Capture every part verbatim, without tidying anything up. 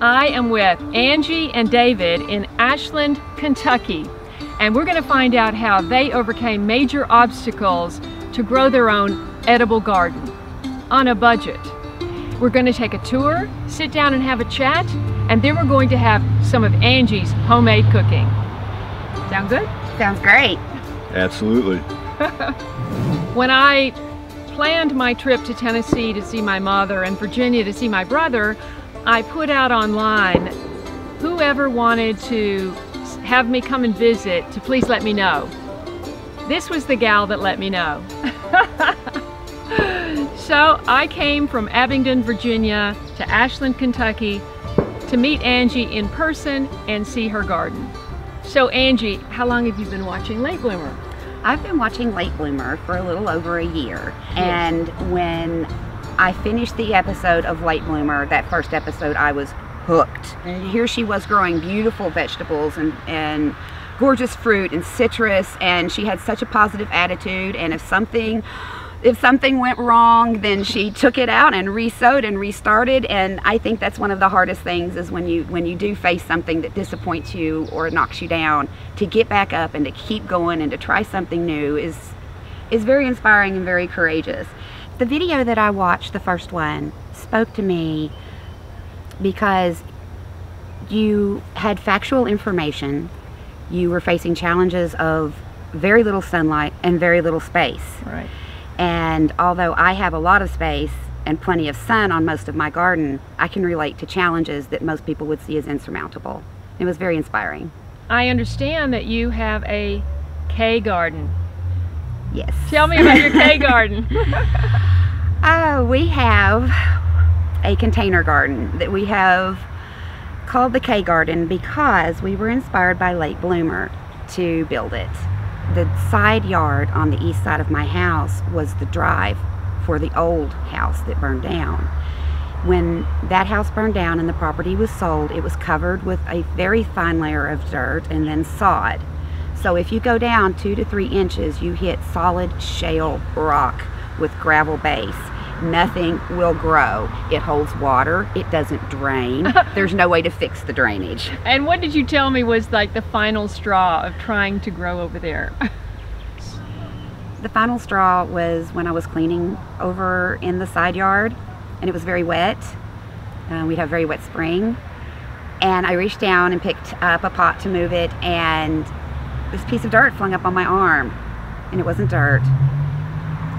I am with Angie and David in Ashland, Kentucky, and we're going to find out how they overcame major obstacles to grow their own edible garden on a budget. We're going to take a tour, sit down and have a chat, and then we're going to have some of Angie's homemade cooking. Sound good? Sounds great. Absolutely. When I planned my trip to Tennessee to see my mother and Virginia to see my brother, I put out online, whoever wanted to have me come and visit, to please let me know. This was the gal that let me know. So I came from Abingdon, Virginia to Ashland, Kentucky to meet Angie in person and see her garden. So Angie, how long have you been watching Late Bloomer? I've been watching Late Bloomer for a little over a year. Yes. And when I finished the episode of Late Bloomer, that first episode, I was hooked. And here she was growing beautiful vegetables and, and gorgeous fruit and citrus, and she had such a positive attitude, and if something if something went wrong, then she took it out and re-sowed and restarted. And I think that's one of the hardest things, is when you when you do face something that disappoints you or knocks you down, to get back up and to keep going and to try something new is is very inspiring and very courageous. The video that I watched, the first one, spoke to me because you had factual information, you were facing challenges of very little sunlight and very little space. Right. And although I have a lot of space and plenty of sun on most of my garden, I can relate to challenges that most people would see as insurmountable. It was very inspiring. I understand that you have a K garden. Yes. Tell me about your K garden. Oh, we have a container garden that we have called the K garden because we were inspired by Late Bloomer to build it. The side yard on the east side of my house was the drive for the old house that burned down. When that house burned down and the property was sold, it was covered with a very fine layer of dirt and then sod. So if you go down two to three inches, you hit solid shale rock with gravel base. Nothing will grow. It holds water. It doesn't drain. There's no way to fix the drainage. And what did you tell me was like the final straw of trying to grow over there? The final straw was when I was cleaning over in the side yard, and it was very wet. Uh, we'd have a very wet spring. And I reached down and picked up a pot to move it, and this piece of dirt flung up on my arm, and it wasn't dirt,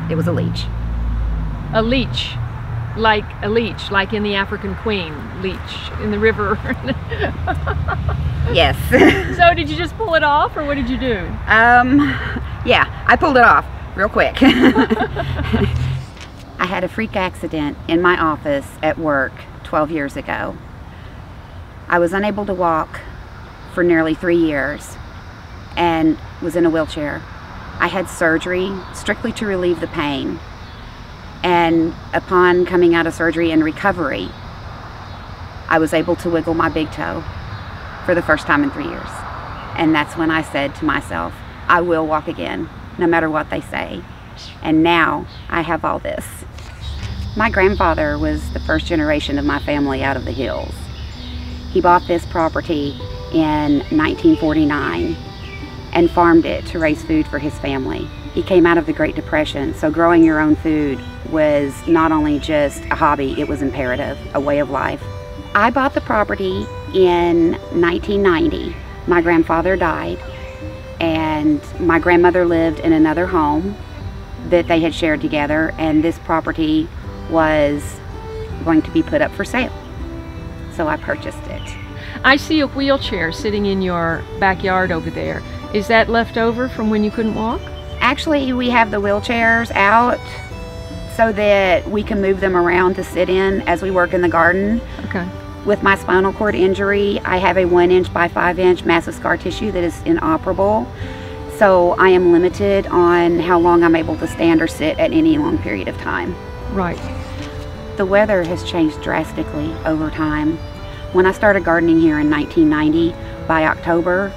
it was a leech. A leech, like a leech, like in the African Queen, leech in the river. Yes. So did you just pull it off, or what did you do? Um, yeah, I pulled it off real quick. I had a freak accident in my office at work twelve years ago. I was unable to walk for nearly three years and was in a wheelchair. I had surgery strictly to relieve the pain. And upon coming out of surgery and recovery, I was able to wiggle my big toe for the first time in three years. And that's when I said to myself, I will walk again, no matter what they say. And now I have all this. My grandfather was the first generation of my family out of the hills. He bought this property in nineteen forty-nine and farmed it to raise food for his family. He came out of the Great Depression, so growing your own food was not only just a hobby, it was imperative, a way of life. I bought the property in nineteen ninety. My grandfather died, and my grandmother lived in another home that they had shared together, and this property was going to be put up for sale. So I purchased it. I see a wheelchair sitting in your backyard over there. Is that left over from when you couldn't walk? Actually, we have the wheelchairs out so that we can move them around to sit in as we work in the garden. Okay. With my spinal cord injury, I have a one inch by five inch massive scar tissue that is inoperable. So I am limited on how long I'm able to stand or sit at any long period of time. Right. The weather has changed drastically over time. When I started gardening here in nineteen ninety, by October,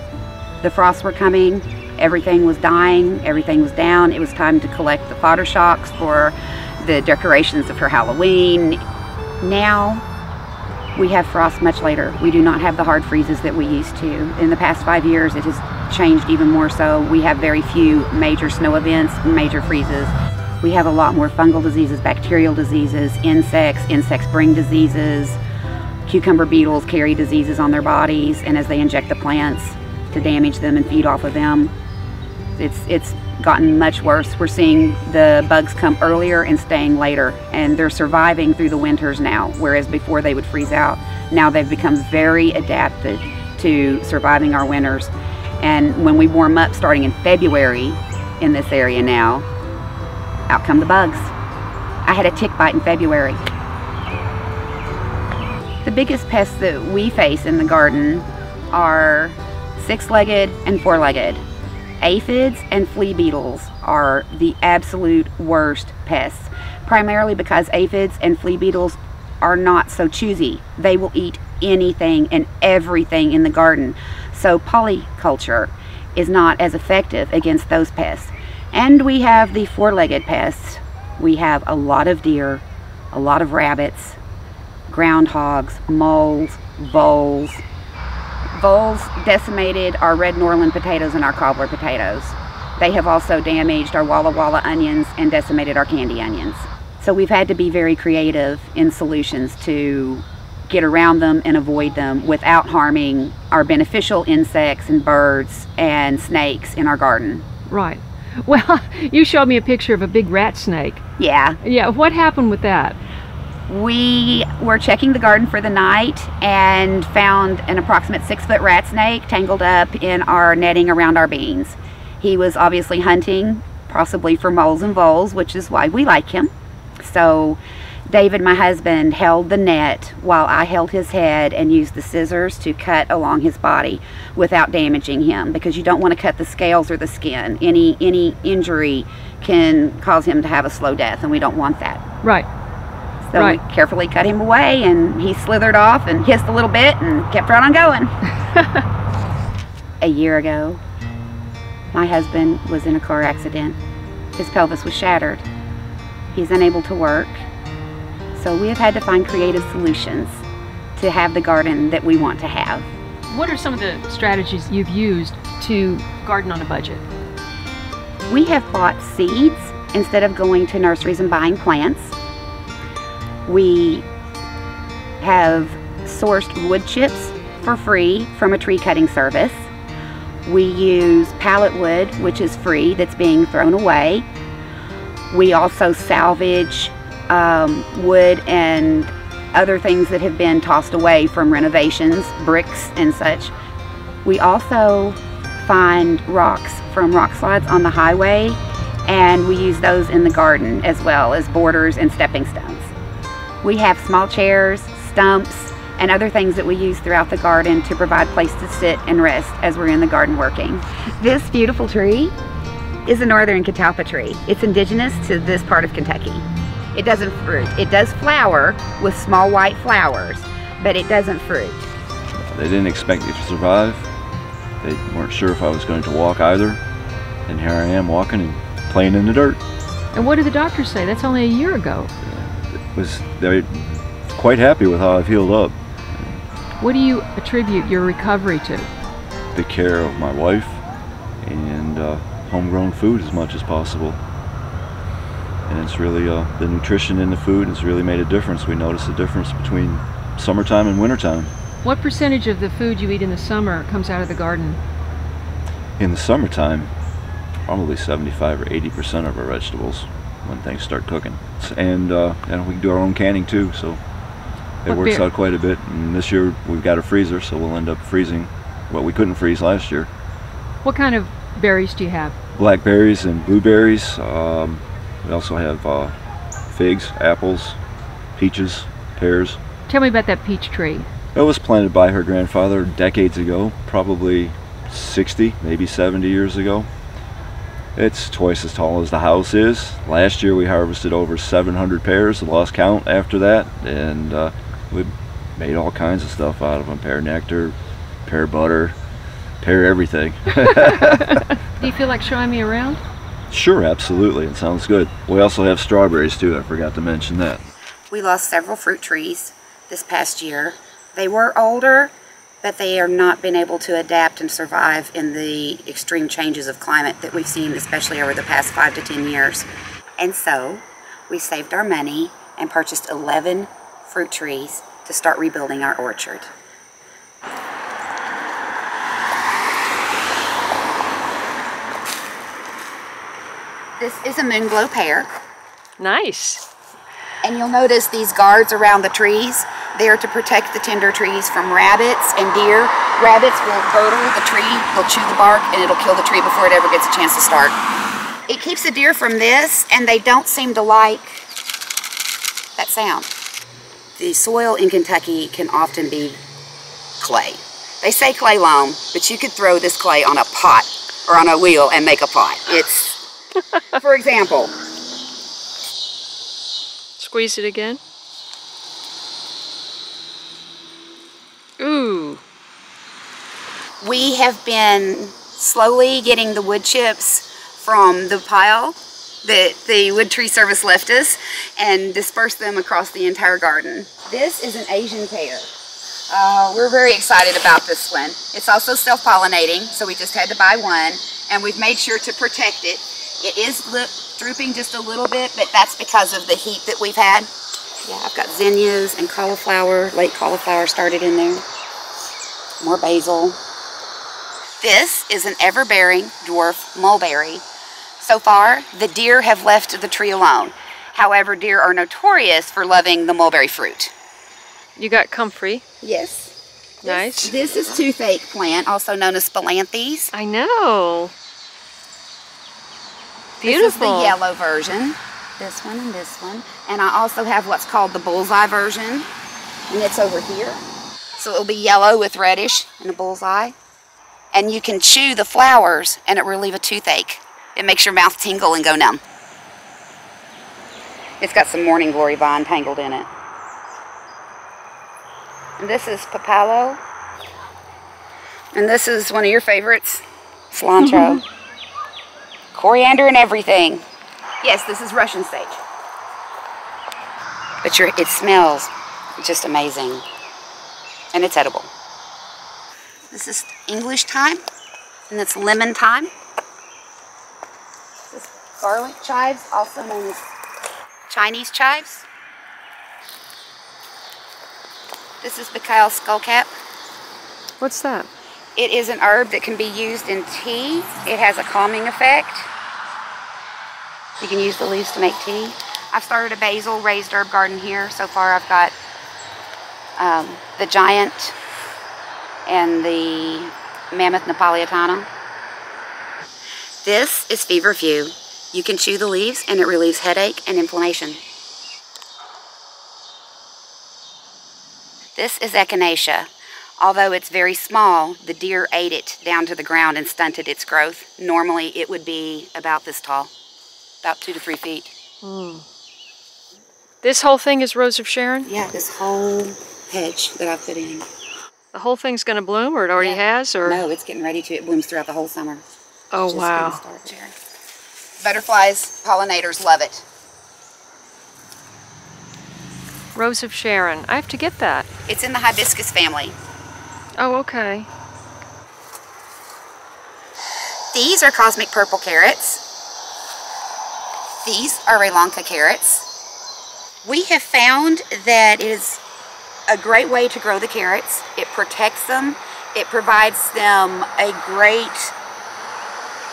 the frosts were coming. Everything was dying, everything was down. It was time to collect the fodder shocks for the decorations of her Halloween. Now, we have frost much later. We do not have the hard freezes that we used to. In the past five years, it has changed even more so. We have very few major snow events, major freezes. We have a lot more fungal diseases, bacterial diseases, insects. Insects bring diseases. Cucumber beetles carry diseases on their bodies, and as they inject the plants to damage them and feed off of them, it's, it's gotten much worse. We're seeing the bugs come earlier and staying later, and they're surviving through the winters now, whereas before they would freeze out. Now they've become very adapted to surviving our winters. And when we warm up starting in February in this area now, out come the bugs. I had a tick bite in February. The biggest pests that we face in the garden are six-legged and four-legged. Aphids and flea beetles are the absolute worst pests, primarily because aphids and flea beetles are not so choosy. They will eat anything and everything in the garden. So polyculture is not as effective against those pests. And we have the four-legged pests. We have a lot of deer, a lot of rabbits, groundhogs, moles, voles. Voles decimated our red Norland potatoes and our cobbler potatoes. They have also damaged our Walla Walla onions and decimated our candy onions. So we've had to be very creative in solutions to get around them and avoid them without harming our beneficial insects and birds and snakes in our garden. Right. Well, you showed me a picture of a big rat snake. Yeah. Yeah, what happened with that? We were checking the garden for the night and found an approximate six-foot rat snake tangled up in our netting around our beans. He was obviously hunting, possibly for moles and voles, which is why we like him. So David, my husband, held the net while I held his head and used the scissors to cut along his body without damaging him, because you don't want to cut the scales or the skin. Any, any injury can cause him to have a slow death, and we don't want that. Right. So right. We carefully cut him away, and he slithered off and hissed a little bit and kept right on going. A year ago, my husband was in a car accident. His pelvis was shattered. He's unable to work. So we have had to find creative solutions to have the garden that we want to have. What are some of the strategies you've used to garden on a budget? We have bought seeds instead of going to nurseries and buying plants. We have sourced wood chips for free from a tree cutting service. We use pallet wood, which is free, that's being thrown away. We also salvage um, wood and other things that have been tossed away from renovations, bricks and such. We also find rocks from rock slides on the highway, and we use those in the garden as well as borders and stepping stones. We have small chairs, stumps, and other things that we use throughout the garden to provide a place to sit and rest as we're in the garden working. This beautiful tree is a northern catalpa tree. It's indigenous to this part of Kentucky. It doesn't fruit. It does flower with small white flowers, but it doesn't fruit. They didn't expect me to survive. They weren't sure if I was going to walk either. And here I am walking and playing in the dirt. And what did the doctors say? That's only a year ago. Was they're quite happy with how I've healed up. What do you attribute your recovery to? The care of my wife and uh, homegrown food as much as possible. And it's really uh, the nutrition in the food has really made a difference. We notice the difference between summertime and wintertime. What percentage of the food you eat in the summer comes out of the garden? In the summertime, probably seventy-five or eighty percent of our vegetables, when things start cooking. And, uh, and we can do our own canning too, so it what works beer? out quite a bit. And this year we've got a freezer, so we'll end up freezing what we couldn't freeze last year. What kind of berries do you have? Blackberries and blueberries. Um, we also have uh, figs, apples, peaches, pears. Tell me about that peach tree. It was planted by her grandfather decades ago, probably sixty, maybe seventy years ago. It's twice as tall as the house is. Last year we harvested over seven hundred pears, lost count after that, and uh, we made all kinds of stuff out of them. Pear nectar, pear butter, pear everything. Do you feel like showing me around? Sure, absolutely, it sounds good. We also have strawberries too, I forgot to mention that. We lost several fruit trees. this past year. They were older, but they have not been able to adapt and survive in the extreme changes of climate that we've seen, especially over the past five to ten years. And so we saved our money and purchased eleven fruit trees to start rebuilding our orchard. This is a Moonglow pear. Nice. And you'll notice these guards around the trees. They're to protect the tender trees from rabbits and deer. Rabbits will girdle the tree, they'll chew the bark, and it'll kill the tree before it ever gets a chance to start. It keeps the deer from this, and they don't seem to like that sound. The soil in Kentucky can often be clay. They say clay loam, but you could throw this clay on a pot or on a wheel and make a pot. It's, for example. Squeeze it again. Ooh. We have been slowly getting the wood chips from the pile that the wood tree service left us and dispersed them across the entire garden. This is an Asian pear. Uh, we're very excited about this one. It's also self-pollinating, so we just had to buy one, and we've made sure to protect it. It is drooping just a little bit, but that's because of the heat that we've had. Yeah, I've got zinnias and cauliflower, late cauliflower started in there. More basil. This is an ever-bearing dwarf mulberry. So far, the deer have left the tree alone. However, deer are notorious for loving the mulberry fruit. You got comfrey. Yes. Nice. This, this is toothache plant, also known as Spilanthes. I know. Beautiful. This is the yellow version. This one and this one. And I also have what's called the bullseye version. And it's over here. So it'll be yellow with reddish and a bullseye. And you can chew the flowers and it will relieve a toothache. It makes your mouth tingle and go numb. It's got some morning glory vine tangled in it. And this is papalo. And this is one of your favorites, cilantro. Mm-hmm. Coriander and everything. Yes, this is Russian sage. But your, it smells just amazing. And it's edible. This is English thyme, and it's lemon thyme. This is garlic chives, also known as Chinese chives. This is the Kale Skullcap. What's that? It is an herb that can be used in tea. It has a calming effect. You can use the leaves to make tea. I've started a basil raised herb garden here. So far I've got um, the giant and the mammoth napolitana. This is feverfew. You can chew the leaves and it relieves headache and inflammation. This is echinacea. Although it's very small, the deer ate it down to the ground and stunted its growth. Normally it would be about this tall, about two to three feet. Mm. This whole thing is Rose of Sharon? Yeah, this whole hedge that I put in. The whole thing's going to bloom, or it already yeah. has? Or no, it's getting ready to. It blooms throughout the whole summer. Oh, just wow. Start here. Butterflies, pollinators love it. Rose of Sharon. I have to get that. It's in the hibiscus family. Oh, okay. These are cosmic purple carrots. These are Raylanca carrots. We have found that it is a great way to grow the carrots. It protects them. It provides them a great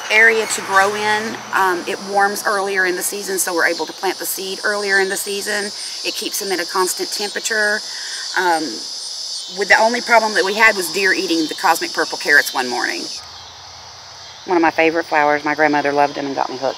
area to grow in. Um, it warms earlier in the season, so we're able to plant the seed earlier in the season. It keeps them at a constant temperature. Um, with the only problem that we had was deer eating the cosmic purple carrots one morning. One of my favorite flowers. My grandmother loved them and got me hooked.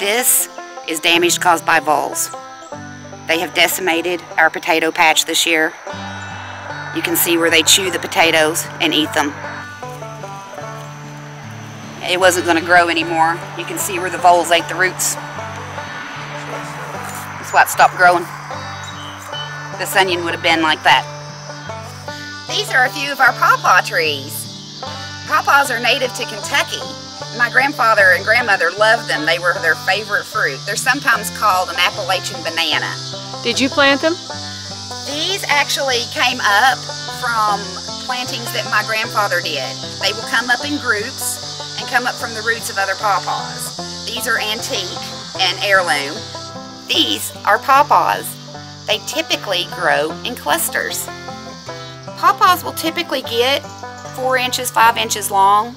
This is damage caused by voles. They have decimated our potato patch this year. You can see where they chew the potatoes and eat them. It wasn't going to grow anymore. You can see where the voles ate the roots. That's why it stopped growing. This onion would have been like that. These are a few of our pawpaw trees. Pawpaws are native to Kentucky. My grandfather and grandmother loved them. They were their favorite fruit. They're sometimes called an Appalachian banana. Did you plant them? These actually came up from plantings that my grandfather did. They will come up in groups and come up from the roots of other pawpaws. These are antique and heirloom. These are pawpaws. They typically grow in clusters. Pawpaws will typically get four inches, five inches long.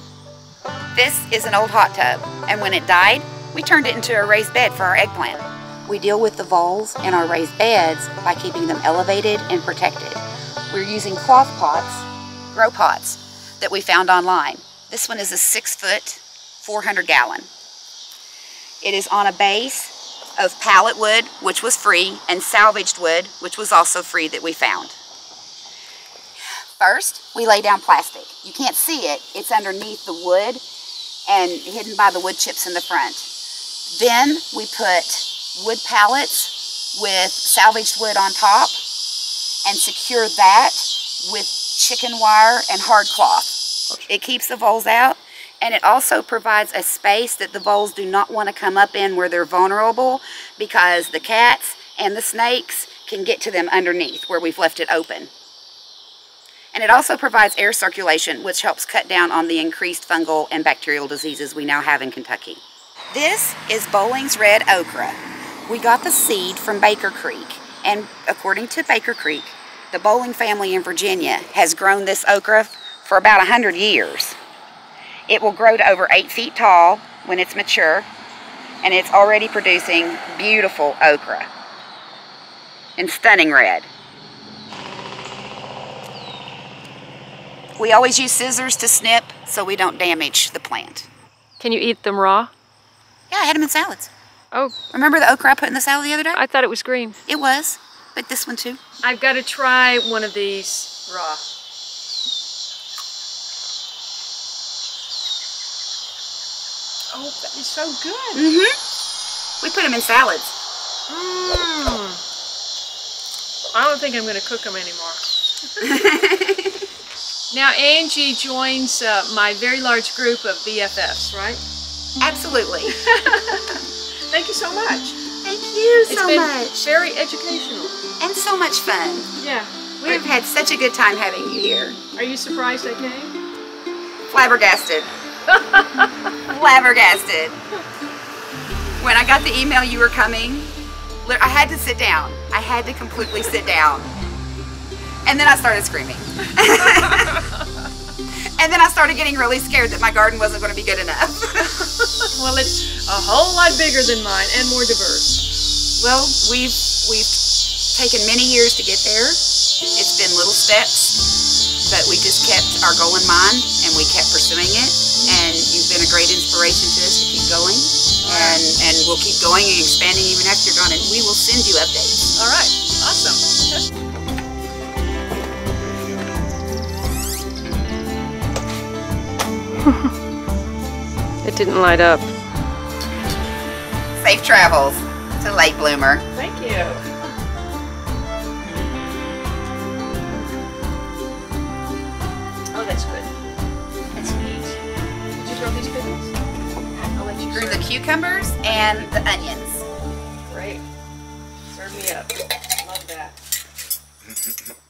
This is an old hot tub, and when it died, we turned it into a raised bed for our eggplant. We deal with the voles in our raised beds by keeping them elevated and protected. We're using cloth pots, grow pots, that we found online. This one is a six foot, four hundred gallon. It is on a base of pallet wood, which was free, and salvaged wood, which was also free that we found. First, we lay down plastic. You can't see it. It's underneath the wood and hidden by the wood chips in the front. Then we put wood pallets with salvaged wood on top and secure that with chicken wire and hard cloth. It keeps the voles out, and it also provides a space that the voles do not want to come up in where they're vulnerable, because the cats and the snakes can get to them underneath where we've left it open. And it also provides air circulation, which helps cut down on the increased fungal and bacterial diseases we now have in Kentucky. This is Bowling's red okra. We got the seed from Baker Creek, and according to Baker Creek, the Bowling family in Virginia has grown this okra for about one hundred years. It will grow to over eight feet tall when it's mature, and it's already producing beautiful okra and stunning red. We always use scissors to snip so we don't damage the plant. Can you eat them raw? Yeah, I had them in salads. Oh. Remember the okra I put in the salad the other day? I thought it was green. It was, but this one too. I've got to try one of these raw. Oh, that is so good. Mm-hmm. We put them in salads. Mmm. I don't think I'm going to cook them anymore. Now, Angie joins uh, my very large group of B F Fs, right? Absolutely. Thank you so much. Thank you so it's been much. Very educational. And so much fun. Yeah. We've had such a good time having you here. Are you surprised I came? Flabbergasted. Flabbergasted. When I got the email you were coming, I had to sit down. I had to completely sit down. And then I started screaming. And then I started getting really scared that my garden wasn't going to be good enough. Well, it's a whole lot bigger than mine and more diverse. Well, we've, we've taken many years to get there. It's been little steps, but we just kept our goal in mind, and we kept pursuing it. And you've been a great inspiration to us to keep going. And, and we'll keep going and expanding even after you're gone, and we will send you updates. All right. Awesome. It didn't light up. Safe travels to Late Bloomer. Thank you. Oh, that's good. That's neat. Did you grow these pickles? I'll let you grew the cucumbers and the onions. Great. Serve me up. Love that.